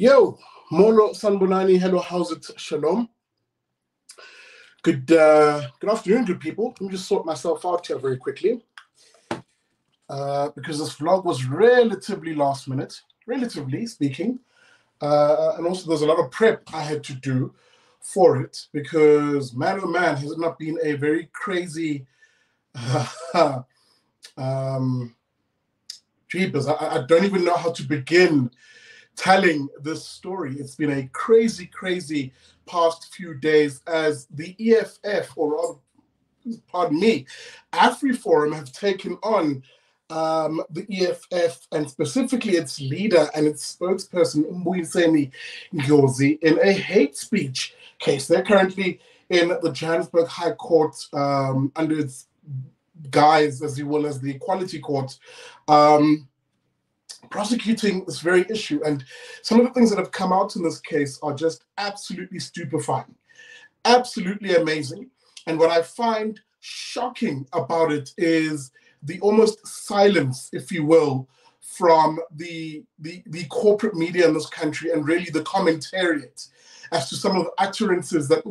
Yo, Molo Sanbonani, hello, how's it? Shalom. Good afternoon, good people. Let me just sort myself out here very quickly. Because this vlog was relatively last minute, relatively speaking. And also there's a lot of prep I had to do for it because man, oh man, has it not been a very crazy, jeepers, I don't even know how to begin telling this story. It's been a crazy, crazy past few days as the EFF, or pardon me, AfriForum have taken on the EFF and specifically its leader and its spokesperson, Mbuyiseni Ndlozi, in a hate speech case. They're currently in the Johannesburg High Court under its guise, as well as the Equality Court, prosecuting this very issue. And some of the things that have come out in this case are just absolutely stupefying, absolutely amazing. And what I find shocking about it is the almost silence, if you will, from the corporate media in this country and really the commentariat as to some of the utterances that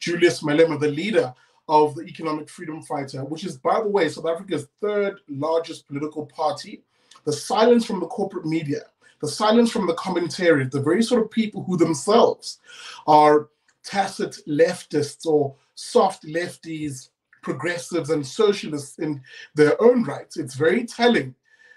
Julius Malema, the leader of the Economic Freedom Fighter, which is, by the way, South Africa's third largest political party, the silence from the corporate media, the silence from the commentariat, the very sort of people who themselves are tacit leftists or soft lefties, progressives and socialists in their own rights. It's very telling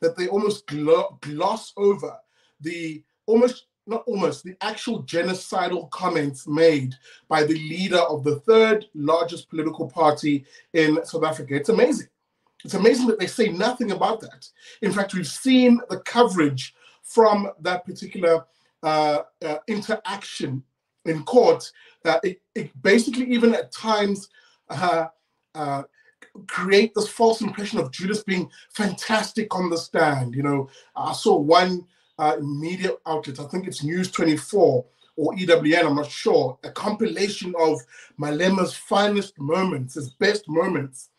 that they almost gloss over the the actual genocidal comments made by the leader of the third largest political party in South Africa. It's amazing. It's amazing that they say nothing about that. In fact, we've seen the coverage from that particular interaction in court that it basically even at times create this false impression of Julius being fantastic on the stand. You know, I saw one media outlet, I think it's News 24 or EWN, I'm not sure, a compilation of Malema's finest moments, his best moments.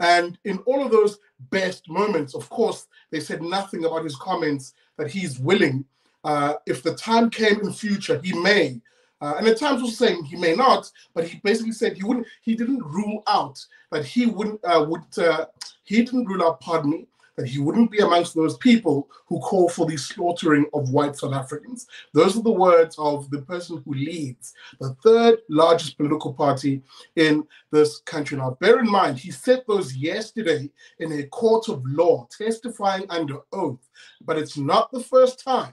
And in all of those best moments, of course, they said nothing about his comments that he's willing, if the time came in future, he may. And at times was saying he may not, but he basically said he wouldn't. He didn't rule out that he wouldn't. He didn't rule out, pardon me, that he wouldn't be amongst those people who call for the slaughtering of white South Africans. Those are the words of the person who leads the third largest political party in this country. Now, bear in mind, he said those yesterday in a court of law, testifying under oath. But it's not the first time.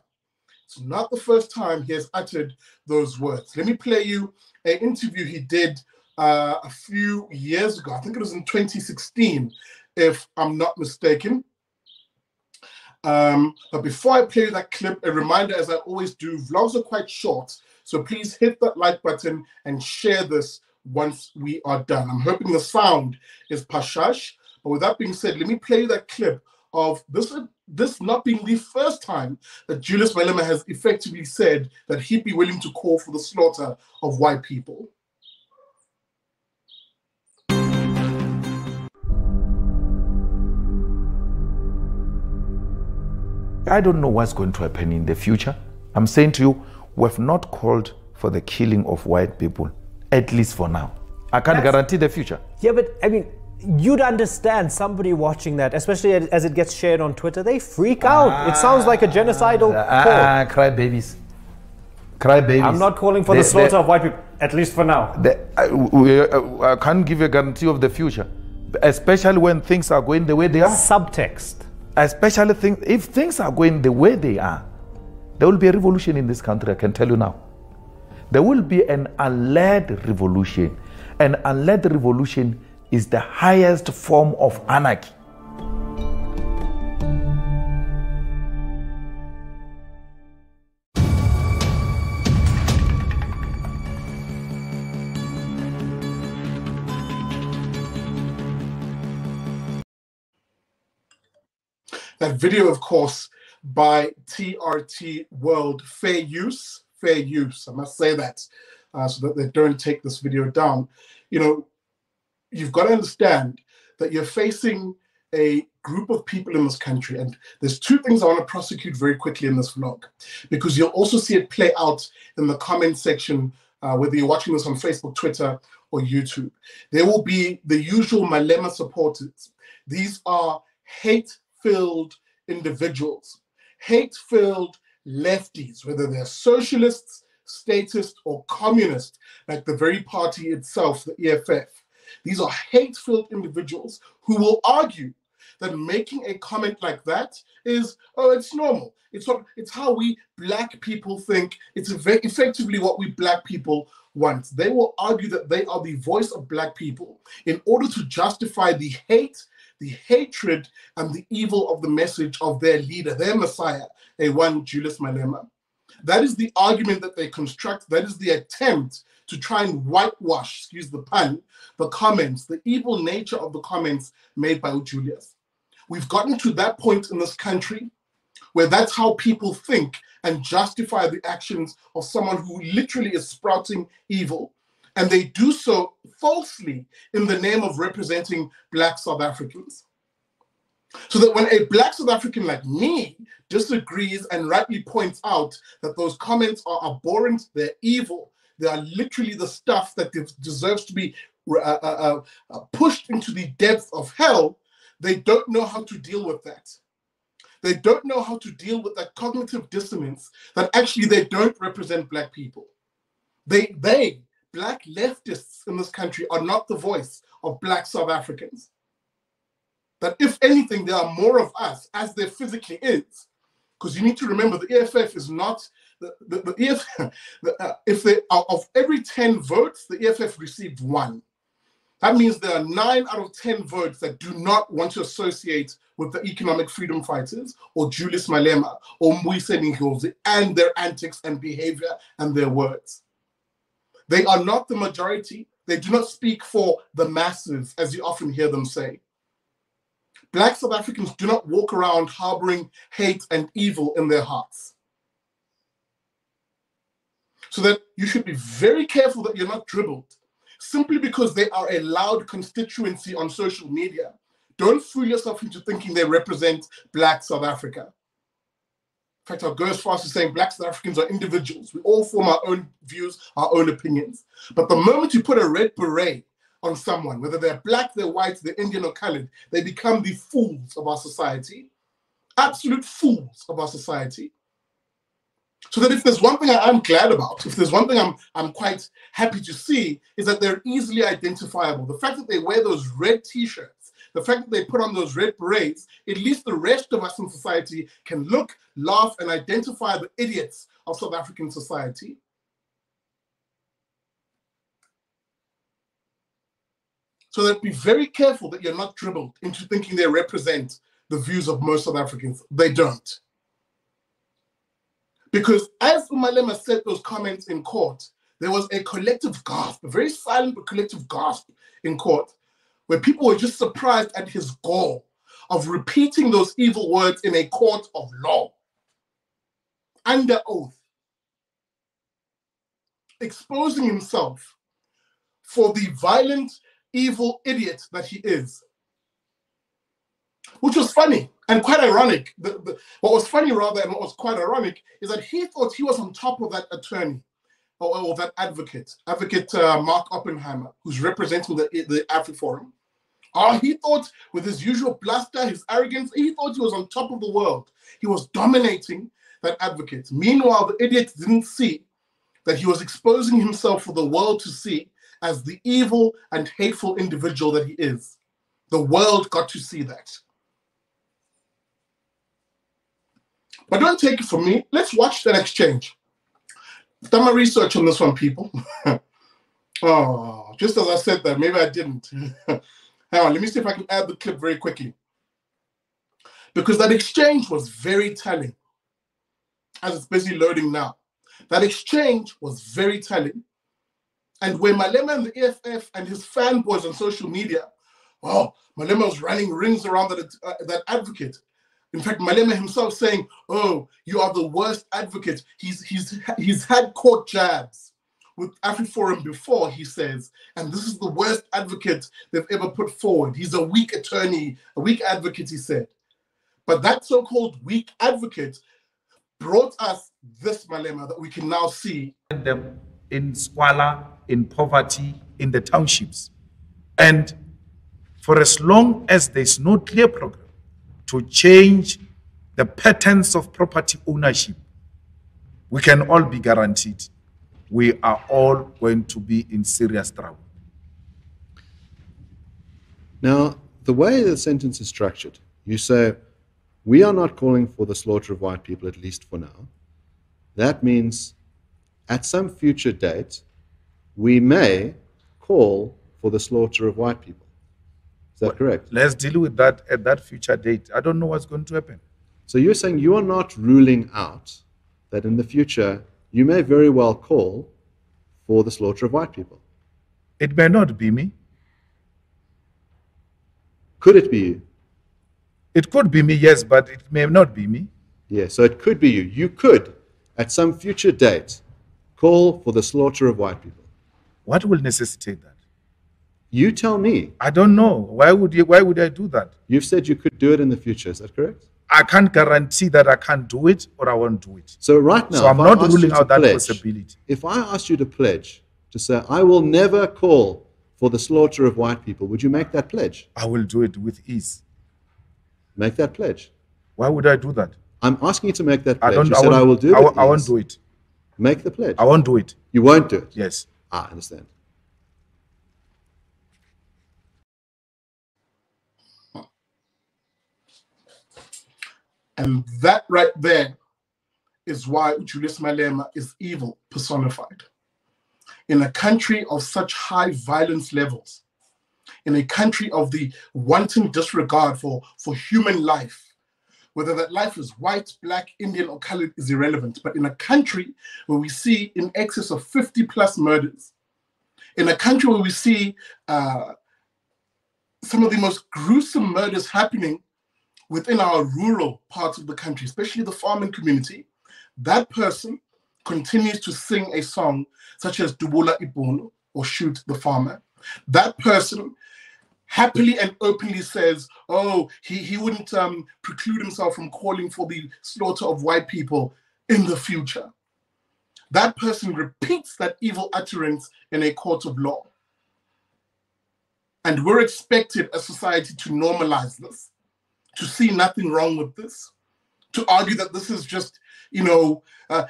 It's not the first time he has uttered those words. Let me play you an interview he did a few years ago. I think it was in 2016, if I'm not mistaken. But before I play that clip, a reminder, as I always do, vlogs are quite short. So please hit that like button and share this once we are done. I'm hoping the sound is pashash. But with that being said, let me play that clip of this not being the first time that Julius Malema has effectively said that he'd be willing to call for the slaughter of white people. I don't know what's going to happen in the future. I'm saying to you, we have not called for the killing of white people, at least for now. I can't guarantee the future. Yeah, but I mean, you'd understand somebody watching that, especially as it gets shared on Twitter. They freak out. It sounds like a genocidal call. Cry babies. Cry babies. I'm not calling for the slaughter of white people, at least for now. I can't give you a guarantee of the future, especially when things are going the way they are. Subtext. Especially if things are going the way they are, there will be a revolution in this country, I can tell you now. There will be an allied revolution. An allied revolution is the highest form of anarchy. That video, of course, by TRT World, fair use, I must say that, so that they don't take this video down. You know, you've got to understand that you're facing a group of people in this country, and there's two things I want to prosecute very quickly in this vlog, because you'll also see it play out in the comment section, whether you're watching this on Facebook, Twitter, or YouTube. There will be the usual Malema supporters. These are hate-filled individuals, hate-filled lefties, whether they're socialists, statists, or communists, like the very party itself, the EFF. These are hate-filled individuals who will argue that making a comment like that is, oh, it's normal. It's what, it's how we black people think. It's effectively what we black people want. They will argue that they are the voice of black people in order to justify the hate, the hatred, and the evil of the message of their leader, their messiah, A1 Julius Malema. That is the argument that they construct. That is the attempt to try and whitewash, excuse the pun, the comments, the evil nature of the comments made by Julius. We've gotten to that point in this country where that's how people think and justify the actions of someone who literally is sprouting evil. And they do so falsely in the name of representing black South Africans. So that when a black South African like me disagrees and rightly points out that those comments are abhorrent, they're evil, they are literally the stuff that deserves to be pushed into the depths of hell, they don't know how to deal with that. They don't know how to deal with that cognitive dissonance that actually they don't represent black people. They black leftists in this country, are not the voice of black South Africans. That if anything, there are more of us as there physically is. Because you need to remember the EFF is not, if they are, of every 10 votes, the EFF received 1. That means there are 9 out of 10 votes that do not want to associate with the Economic Freedom Fighters or Julius Malema or Mbuyiseni Ndlozi and their antics and behavior and their words. They are not the majority. They do not speak for the masses, as you often hear them say. Black South Africans do not walk around harboring hate and evil in their hearts. So that you should be very careful that you're not dribbled. Simply because they are a loud constituency on social media, don't fool yourself into thinking they represent black South Africa. In fact, I'll go as far as saying black South Africans are individuals. We all form our own views, our own opinions. But the moment you put a red beret on someone, whether they're black, they're white, they're Indian or colored, they become the fools of our society, absolute fools of our society. So that if there's one thing I'm glad about, if there's one thing I'm quite happy to see, is that they're easily identifiable. The fact that they wear those red t-shirts, the fact that they put on those red berets, at least the rest of us in society can look, laugh, and identify the idiots of South African society. So that be very careful that you're not dribbled into thinking they represent the views of most South Africans. They don't. Because as Malema said those comments in court, there was a collective gasp, a very silent but collective gasp in court, where people were just surprised at his gall of repeating those evil words in a court of law, under oath, exposing himself for the violent, evil idiot that he is. Which was funny and quite ironic. What was funny rather and what was quite ironic is that he thought he was on top of that attorney or that advocate Mark Oppenheimer, who's representing the AfriForum. He thought with his usual bluster, his arrogance, he thought he was on top of the world. He was dominating that advocate. Meanwhile, the idiot didn't see that he was exposing himself for the world to see as the evil and hateful individual that he is. The world got to see that. But don't take it from me. Let's watch that exchange. I've done my research on this one, people. Oh, just as I said that, maybe I didn't. Hang on, let me see if I can add the clip very quickly. Because that exchange was very telling, as it's busy loading now. That exchange was very telling. And when Malema and the EFF and his fanboys on social media, oh, Malema was running rings around that advocate. In fact, Malema himself saying, oh, you are the worst advocate. He's had court jabs, with AfriForum before, he says, and this is the worst advocate they've ever put forward. He's a weak attorney, a weak advocate, he said. But that so-called weak advocate brought us this Malema that we can now see. Them in squalor, in poverty, in the townships. And for as long as there's no clear program to change the patterns of property ownership, we can all be guaranteed we are all going to be in serious trouble. Now, the way the sentence is structured, you say, we are not calling for the slaughter of white people, at least for now. That means at some future date, we may call for the slaughter of white people. Is that correct? Let's deal with that at that future date. I don't know what's going to happen. So you're saying you are not ruling out that in the future, you may very well call for the slaughter of white people. It may not be me. Could it be you? It could be me, yes, but it may not be me. Yeah, so it could be you. You could, at some future date, call for the slaughter of white people. What will necessitate that? You tell me. I don't know. Why would I do that? You've said you could do it in the future. Is that correct? I can't guarantee that I can't do it or I won't do it. So right now, so I'm not ruling out that possibility. If I asked you to pledge, to say, I will never call for the slaughter of white people, would you make that pledge? I will do it with ease. Make that pledge. Why would I do that? I'm asking you to make that pledge. You said I will do it. I won't do it. Make the pledge. I won't do it. You won't do it? Yes. Ah, I understand. And that right there is why Julius Malema is evil personified. In a country of such high violence levels, in a country of the wanton disregard for human life, whether that life is white, black, Indian, or colored is irrelevant. But in a country where we see in excess of 50+ murders, in a country where we see some of the most gruesome murders happening within our rural parts of the country, especially the farming community, that person continues to sing a song such as Dubula Ibhunu or Shoot the Farmer. That person happily and openly says, oh, he wouldn't preclude himself from calling for the slaughter of white people in the future. That person repeats that evil utterance in a court of law. And we're expected as society to normalize this, to see nothing wrong with this, to argue that this is just, you know,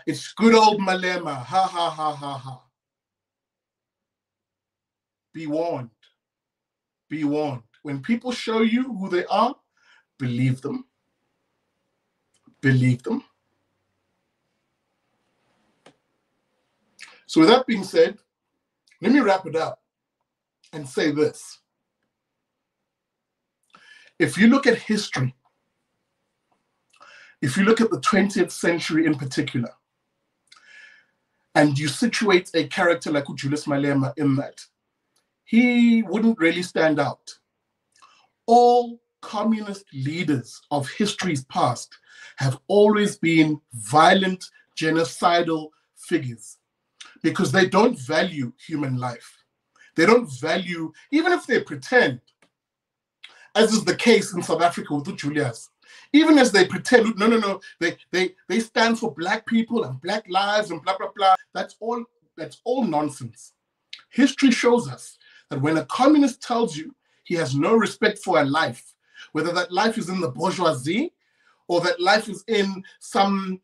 it's good old Malema, ha, ha, ha, ha, ha. Be warned. Be warned. When people show you who they are, believe them. Believe them. So with that being said, let me wrap it up and say this. If you look at history, if you look at the 20th century in particular, and you situate a character like Julius Malema in that, he wouldn't really stand out. All communist leaders of history's past have always been violent, genocidal figures because they don't value human life. They don't value, even if they pretend, as is the case in South Africa with Julius. Even as they pretend, no, no, no, they stand for black people and black lives and blah, blah, blah. That's all nonsense. History shows us that when a communist tells you he has no respect for a life, whether that life is in the bourgeoisie or that life is in some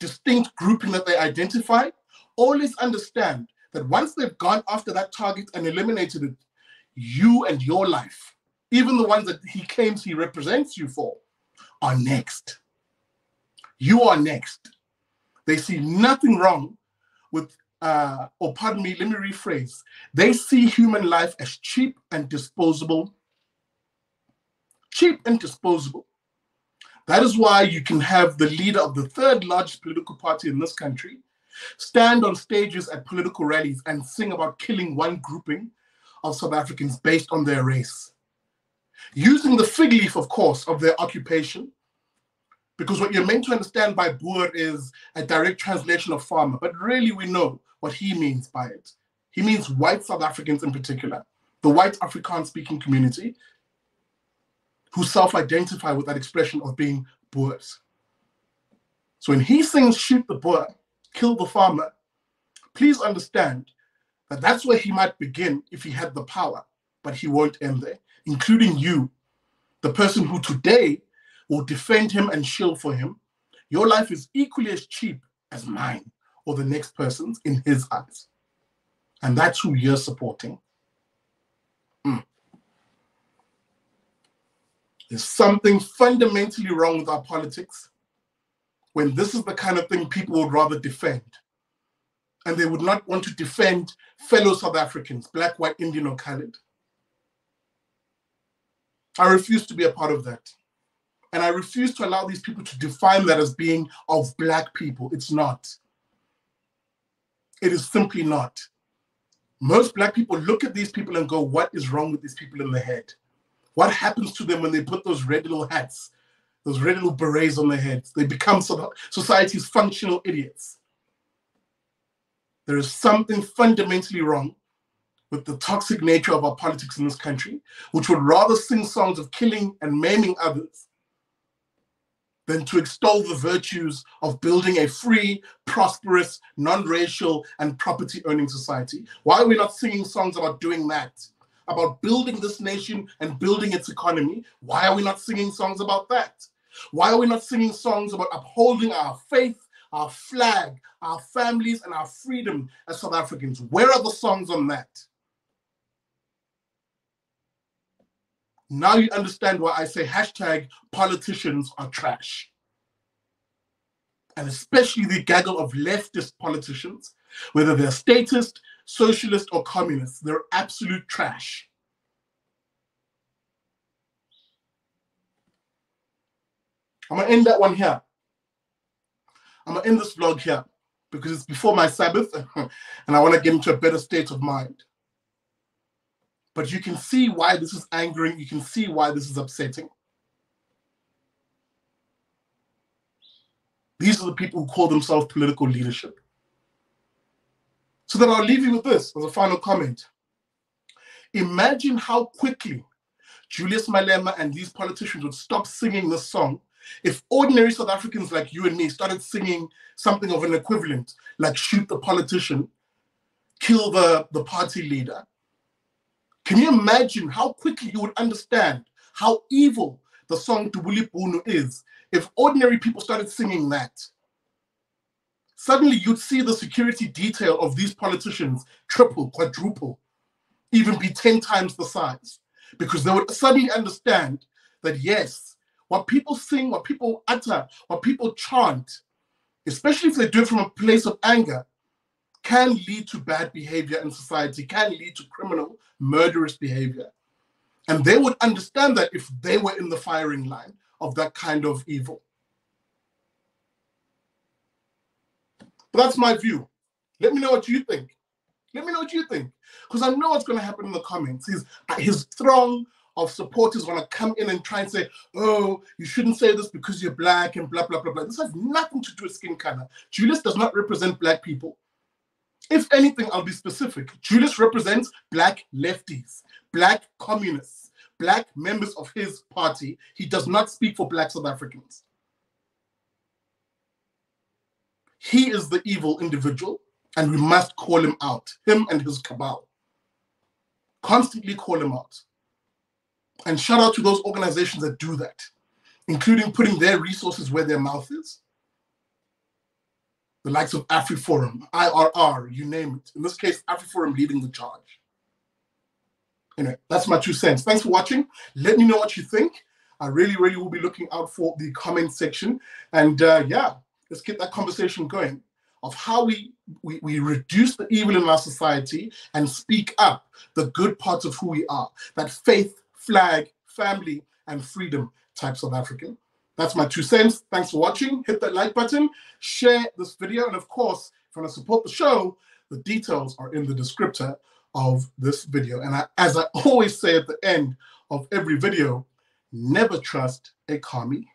distinct grouping that they identify, always understand that once they've gone after that target and eliminated it, you and your life, even the ones that he claims he represents you for, are next. You are next. They see nothing wrong with, or pardon me, let me rephrase. They see human life as cheap and disposable. Cheap and disposable. That is why you can have the leader of the third largest political party in this country stand on stages at political rallies and sing about killing one grouping of South Africans based on their race, using the fig leaf, of course, of their occupation, because what you're meant to understand by Boer is a direct translation of farmer, but really we know what he means by it. He means white South Africans in particular, the white Afrikaans-speaking community who self-identify with that expression of being Boers. So when he sings shoot the Boer, kill the farmer, please understand that that's where he might begin if he had the power, but he won't end there, including you, the person who today will defend him and shill for him. Your life is equally as cheap as mine or the next person's in his eyes. And that's who you're supporting. There's something fundamentally wrong with our politics when this is the kind of thing people would rather defend. And they would not want to defend fellow South Africans, black, white, Indian, or coloured. I refuse to be a part of that. And I refuse to allow these people to define that as being of black people. It's not. It is simply not. Most black people look at these people and go, what is wrong with these people in the head? What happens to them when they put those red little hats, those red little berets on their heads? They become society's functional idiots. There is something fundamentally wrong with the toxic nature of our politics in this country, which would rather sing songs of killing and maiming others than to extol the virtues of building a free, prosperous, non-racial, and property-owning society. Why are we not singing songs about doing that, about building this nation and building its economy? Why are we not singing songs about that? Why are we not singing songs about upholding our faith, our flag, our families, and our freedom as South Africans? Where are the songs on that? Now you understand why I say hashtag politicians are trash. And especially the gaggle of leftist politicians, whether they're statist, socialist, or communist, they're absolute trash. I'm going to end that one here. I'm going to end this vlog here because it's before my Sabbath and I want to get into a better state of mind. But you can see why this is angering. You can see why this is upsetting. These are the people who call themselves political leadership. So then I'll leave you with this as a final comment. Imagine how quickly Julius Malema and these politicians would stop singing this song if ordinary South Africans like you and me started singing something of an equivalent, like shoot the politician, kill the party leader. Can you imagine how quickly you would understand how evil the song Dubula Ibhunu is if ordinary people started singing that? Suddenly you'd see the security detail of these politicians triple, quadruple, even be 10 times the size, because they would suddenly understand that, yes, what people sing, what people utter, what people chant, especially if they do it from a place of anger, can lead to bad behavior in society, can lead to criminal, murderous behavior. And they would understand that if they were in the firing line of that kind of evil. But that's my view. Let me know what you think. Let me know what you think. Because I know what's going to happen in the comments. His throng of supporters want to come in and try and say, oh, you shouldn't say this because you're black and blah, blah, blah, blah. This has nothing to do with skin color. Julius does not represent black people. If anything, I'll be specific. Julius represents black lefties, black communists, black members of his party. He does not speak for black South Africans. He is the evil individual, and we must call him out, him and his cabal. Constantly call him out. And shout out to those organizations that do that, including putting their resources where their mouth is. The likes of AfriForum, IRR, you name it. In this case, AfriForum leading the charge. Anyway, that's my 2 cents. Thanks for watching. Let me know what you think. I really, really will be looking out for the comment section. And yeah, let's get that conversation going of how we reduce the evil in our society and speak up the good parts of who we are, that faith, flag, family, and freedom types of African. That's my 2 cents. Thanks for watching. Hit that like button, share this video, and of course, if you want to support the show, the details are in the descriptor of this video. And as I always say at the end of every video, never trust a commie.